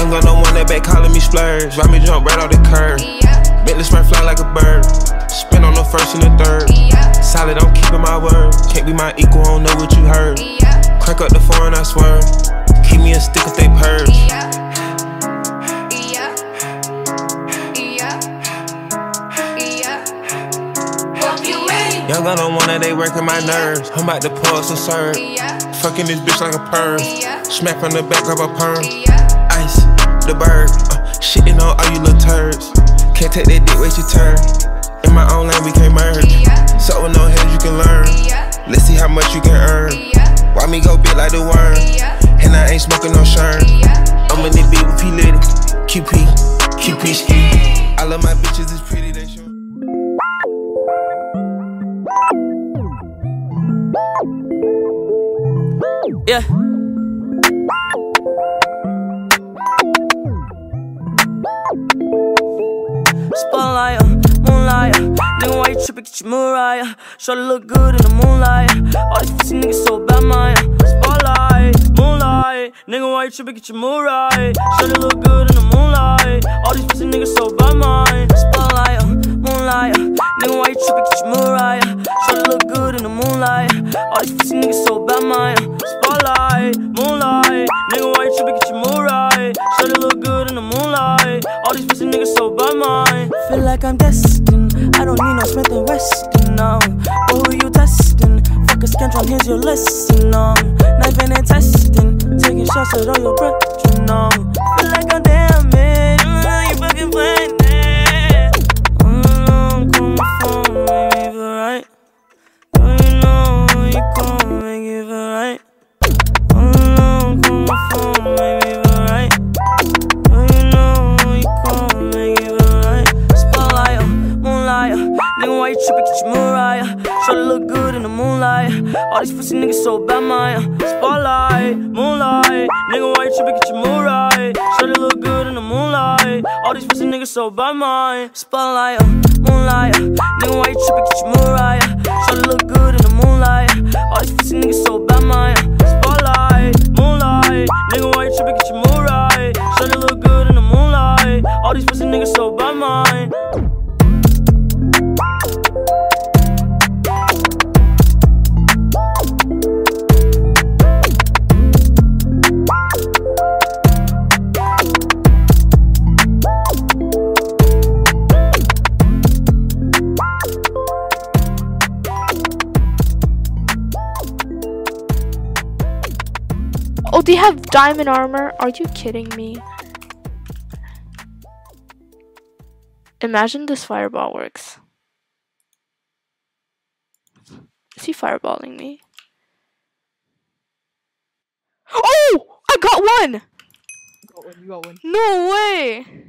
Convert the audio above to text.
Young got no one that back calling me splurge. Ride me jump right off the curb. Yeah. Bentley spray fly like a bird. Spin on the first and the third. Yeah. Solid, I'm keeping my word. Can't be my equal, I don't know what you heard. Yeah. Crank up the foreign, I swear. Keep me a stick if they purge. Yeah. Young, I don't wanna, they working my nerves. I'm about to pour some serve. Fucking this bitch like a perm. Smack on the back of a perm. Ice, the bird. Shitting on all you little turds. Can't take that dick, wait your turn. In my own lane, we can't merge. So with no heads, you can learn. Let's see how much you can earn. Why me go big like the worm? And I ain't smoking no shern. I'm in this beat with P Litty. QP, QP ski. I love my bitches, it's pretty, they show. Yeah. Spotlight, moonlight. Nigga, why you trippin'? Get your moonlight. Shawty look good in the moonlight. All these pussy niggas so bad, man. Spotlight, moonlight. Nigga, why you trippin'? Get your moonlight. Shawty look good in the moonlight. All these pussy niggas so bad, man. Spotlight, moonlight. Nigga, why you trippin'? Get your moonlight. Shawty look good in the moonlight. All these pussy niggas so bad, man. Spotlight, moonlight. Nigga, why you trippin'? Get your mood right. Shawty look good in the moonlight. All these pussy niggas so bad, man. Feel like I'm destined. I don't need no Smith and Wesson, no. But who you testing? Fuck a scoundrel, here's your lesson, no. Knife and testing, taking shots at all your brethren, no. Feel like I'm damn it. You fucking playing it. I'm coming for me, you feel right. Don't you know you come and give it right? Trippin', get your moonlight. Shawty look good in the moonlight. All these pussy niggas so bad, man. Spotlight, moonlight. Nigga, why you trippin'? Get your moonlight. Shawty look good in the moonlight. All these pussy niggas so bad, man. Spotlight, moonlight. Nigga, why you trippin'? Get your moonlight. Shawty look good in the moonlight. All these pussy niggas so bad, man. Spotlight, moonlight. Nigga, why you trippin'? Get your moonlight. Shawty look good in the moonlight. All these pussy niggas so bad, man. Oh, they have diamond armor? Are you kidding me? Imagine this fireball works. Is he fireballing me? Oh! I got one! You got one. No way!